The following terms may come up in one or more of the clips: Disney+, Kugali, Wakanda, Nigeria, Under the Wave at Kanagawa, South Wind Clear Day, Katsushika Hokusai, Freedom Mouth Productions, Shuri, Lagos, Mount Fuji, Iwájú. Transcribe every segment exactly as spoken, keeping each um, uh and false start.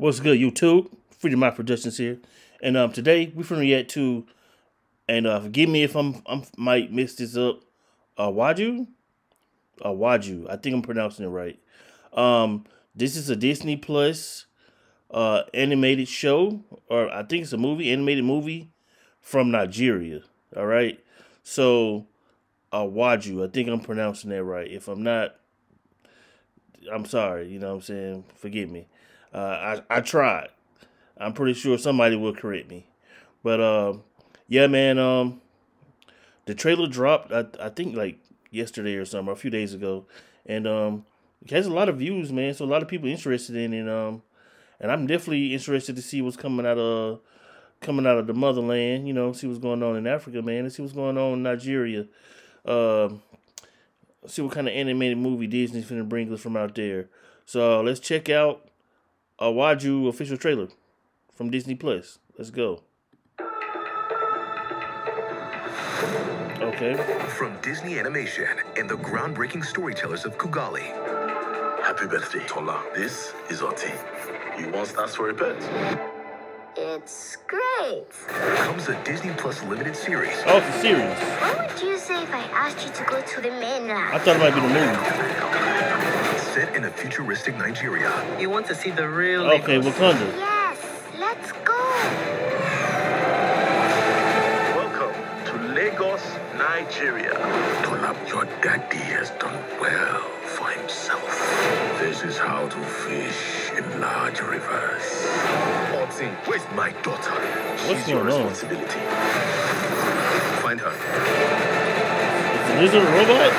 What's good, YouTube? Freedom Mouth Productions here, and um, today we're gonna react to, and uh, forgive me if I'm I'm might mix this up, Iwájú, uh, Iwájú. I think I'm pronouncing it right. Um, this is a Disney Plus uh animated show, or I think it's a movie, animated movie from Nigeria. All right, so Iwájú. I think I'm pronouncing that right. If I'm not, I'm sorry. You know what I'm saying? Forgive me. Uh, I, I tried. I'm pretty sure somebody will correct me. But, uh, yeah, man, um, the trailer dropped, I, I think, like, yesterday or something, or a few days ago. And um, it has a lot of views, man, so a lot of people interested in it. Um, and I'm definitely interested to see what's coming out of coming out of the motherland, you know, see what's going on in Africa, man, and see what's going on in Nigeria. Uh, see what kind of animated movie Disney's finna bring us from out there. So let's check out Iwájú official trailer from Disney Plus. Let's go. Okay. From Disney Animation and the groundbreaking storytellers of Kugali. Happy birthday, Tola. This is our tea. You once asked for a pet. It's great. Comes a Disney Plus limited series. Oh, it's a series. What would you say if I asked you to go to the mainland? I thought it might be the movie. Set in a futuristic Nigeria. You want to see the real Lagos. Okay, Wakanda. Yes, let's go. Welcome to Lagos, Nigeria. Tola, your daddy has done well for himself. This is how to fish in large rivers. Orton, where's my daughter? What's She's your responsibility. On? Find her. Is it a robot?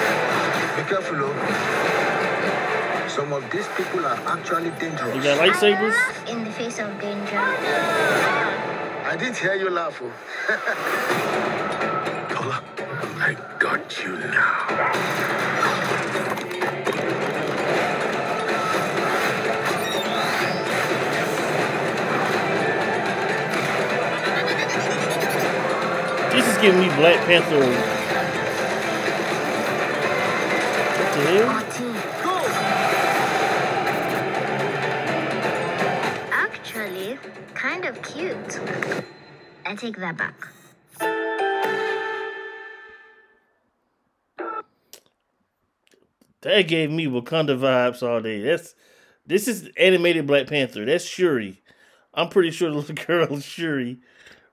Be careful, though. Some of these people are actually dangerous. You got lightsabers? In the face of danger. I didn't hear you laugh. Tola, I got you now. This is giving me Black Panther. What the hell? Kind of cute. I take that back. That gave me Wakanda vibes all day. That's this is animated Black Panther. That's Shuri. I'm pretty sure the little girl is Shuri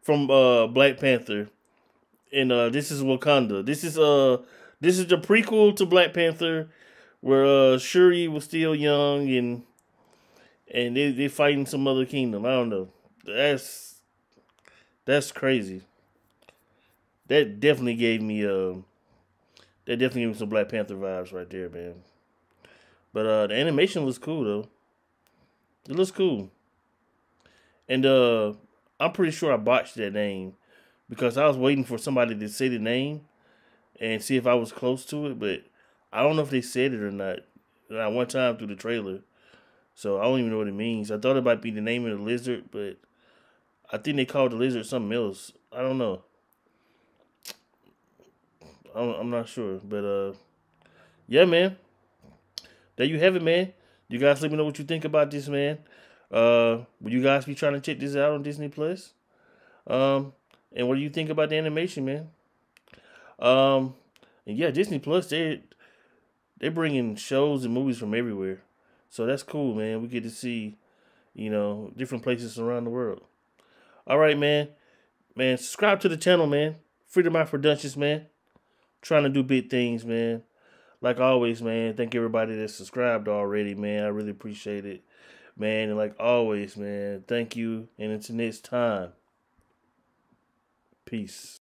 from uh, Black Panther, and uh, this is Wakanda. This is uh this is the prequel to Black Panther, where uh, Shuri was still young and. And they they fighting some other kingdom. I don't know. That's that's crazy. That definitely gave me um. Uh, that definitely gave me some Black Panther vibes right there, man. But uh, the animation looks cool though. It looks cool. And uh, I'm pretty sure I botched that name because I was waiting for somebody to say the name and see if I was close to it. But I don't know if they said it or not. Not one time through the trailer. So I don't even know what it means. I thought it might be the name of the lizard, but I think they called the lizard something else. I don't know. I'm not sure, but uh, yeah, man. There you have it, man. You guys, let me know what you think about this, man. Uh, would you guys be trying to check this out on Disney Plus? Um, and what do you think about the animation, man? Um, and yeah, Disney Plus, they they're bringing shows and movies from everywhere. So that's cool, man. We get to see, you know, different places around the world. All right, man. Man, subscribe to the channel, man. Freedom Mouth Productions, man. Trying to do big things, man. Like always, man. Thank everybody that subscribed already, man. I really appreciate it, man. And like always, man, thank you. And until next time, peace.